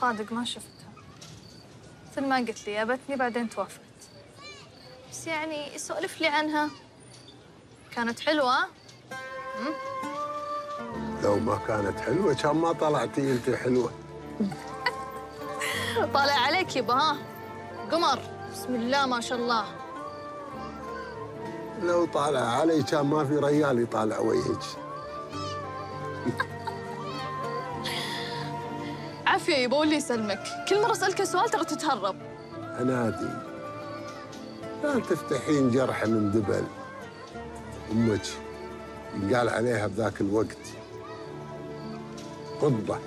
صادق ما شفتها. مثل ما قلت لي يابتني بعدين توفت. بس يعني سولف لي عنها. كانت حلوة؟ لو ما كانت حلوة كان ما طلعتي انت حلوة. طالع عليك يبا ها؟ قمر بسم الله ما شاء الله. لو طالع علي كان ما في ريال يطالع وجهك. عافية يبا واللي يسلمك، كل مرة اسألك سؤال ترى تتهرب. هنادي لا تفتحين جرح من دبل. أمك قال عليها بذاك الوقت فضة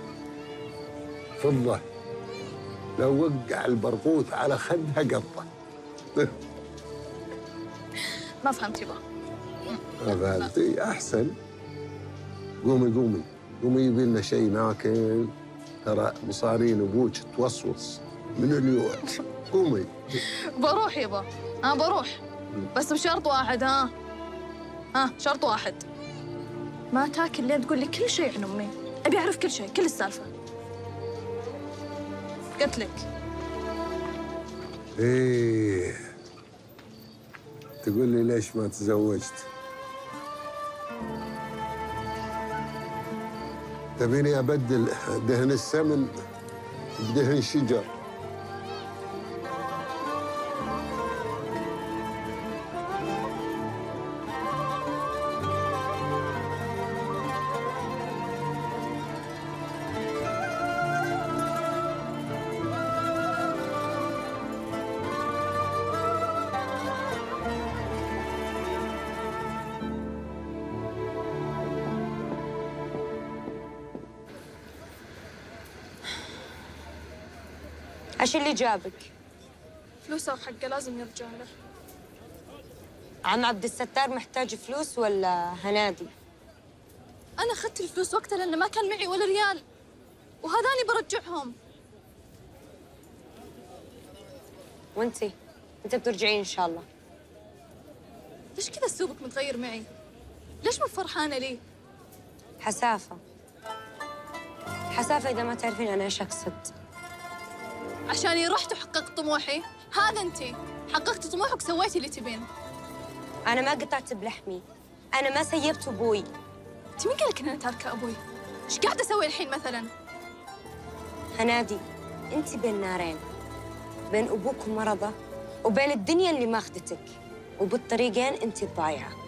فضة، لو وقع البرغوث على خدها قطة. ما فهمتي بقى؟ ما فهمتي؟ أحسن قومي قومي قومي يبي لنا شيء ناكل، ترى مصارين أبوك توصوص من اليوم. قومي. بروح يبا، أنا بروح بس بشرط واحد ها؟ ها شرط واحد، ما تاكل لين تقول لي كل شيء عن أمي. أبي أعرف كل شيء، كل السالفة. قلت لك. إيه. تقول لي ليش ما تزوجت؟ تبيني أبدل دهن السمن بدهن شجر. ايش اللي جابك؟ فلوسه وحقه لازم يرجع له. عم عبد الستار محتاج فلوس ولا هنادي؟ انا اخذت الفلوس وقتها لانه ما كان معي ولا ريال، وهذاني برجعهم. وانتي؟ انت بترجعين ان شاء الله. ليش كذا اسلوبك متغير معي؟ ليش مو فرحانه لي؟ حسافه حسافه، اذا ما تعرفين انا ايش اقصد. عشاني رحت وحققت طموحي، هذا انتي، حققت طموحك وسويتي اللي تبين. أنا ما قطعت بلحمي، أنا ما سيبت أبوي. أنت مين قال لك إن أنا تاركة أبوي؟ إيش قاعدة أسوي الحين مثلاً؟ هنادي، أنت بين نارين، بين أبوك ومرضه، وبين الدنيا اللي ماخذتك، وبالطريقين أنت ضايعة.